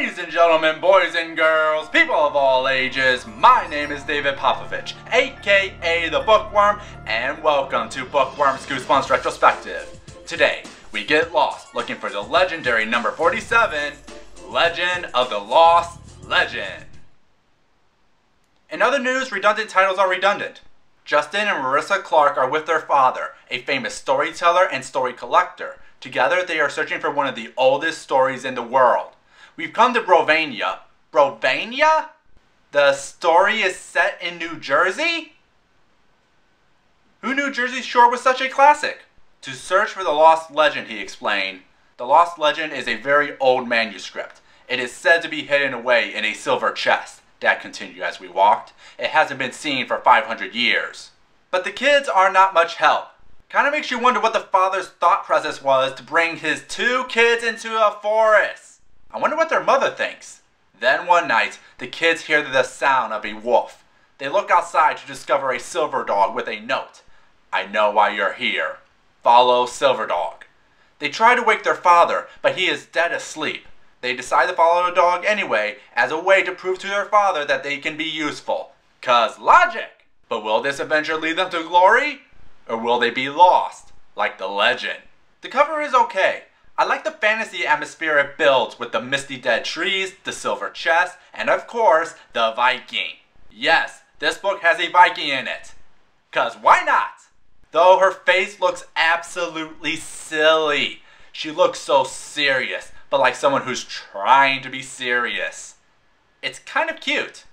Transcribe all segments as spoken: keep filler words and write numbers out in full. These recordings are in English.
Ladies and gentlemen, boys and girls, people of all ages, my name is David Popovich, aka The Bookworm, and welcome to Bookworm's Goosebumps Retrospective. Today, we get lost looking for the legendary number forty-seven, Legend of the Lost Legend. In other news, redundant titles are redundant. Justin and Marissa Clark are with their father, a famous storyteller and story collector. Together, they are searching for one of the oldest stories in the world. We've come to Brovania. Brovania? The story is set in New Jersey? Who knew Jersey Shore was such a classic? To search for the lost legend, he explained. The lost legend is a very old manuscript. It is said to be hidden away in a silver chest. Dad continued as we walked. It hasn't been seen for five hundred years. But the kids are not much help. Kind of makes you wonder what the father's thought process was to bring his two kids into a forest. I wonder what their mother thinks. Then one night, the kids hear the sound of a wolf. They look outside to discover a silver dog with a note. I know why you're here. Follow Silver Dog. They try to wake their father, but he is dead asleep. They decide to follow the dog anyway as a way to prove to their father that they can be useful. Cause logic! But will this adventure lead them to glory? Or will they be lost, like the legend? The cover is okay. I like the fantasy atmosphere it builds with the misty dead trees, the silver chest, and of course, the Viking. Yes, this book has a Viking in it. Cause why not? Though her face looks absolutely silly. She looks so serious, but like someone who's trying to be serious. It's kind of cute.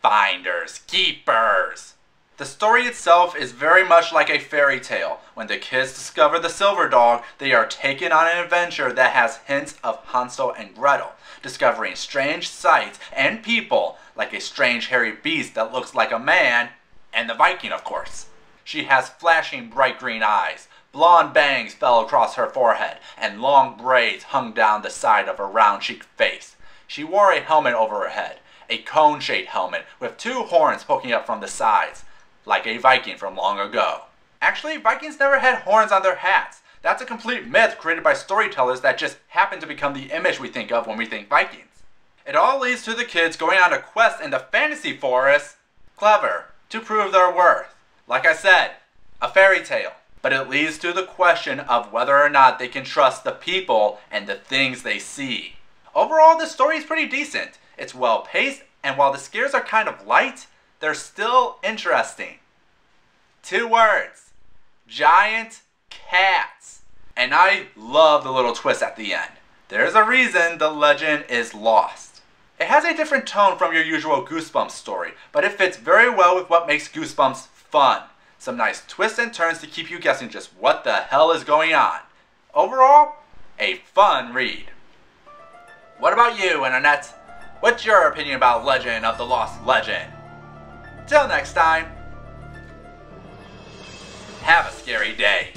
Finders, keepers. The story itself is very much like a fairy tale. When the kids discover the silver dog, they are taken on an adventure that has hints of Hansel and Gretel, discovering strange sights and people, like a strange hairy beast that looks like a man, and the Viking, of course. She has flashing bright green eyes, blonde bangs fell across her forehead, and long braids hung down the side of her round-cheeked face. She wore a helmet over her head, a cone-shaped helmet with two horns poking up from the sides. Like a Viking from long ago. Actually, Vikings never had horns on their hats. That's a complete myth created by storytellers that just happened to become the image we think of when we think Vikings. It all leads to the kids going on a quest in the fantasy forest, clever, to prove their worth. Like I said, a fairy tale. But it leads to the question of whether or not they can trust the people and the things they see. Overall, the story is pretty decent. It's well paced, and while the scares are kind of light, they're still interesting. Two words. Giant cats. And I love the little twist at the end. There's a reason the legend is lost. It has a different tone from your usual Goosebumps story, but it fits very well with what makes Goosebumps fun. Some nice twists and turns to keep you guessing just what the hell is going on. Overall, a fun read. What about you, Annette? What's your opinion about Legend of the Lost Legend? Till next time, have a scary day.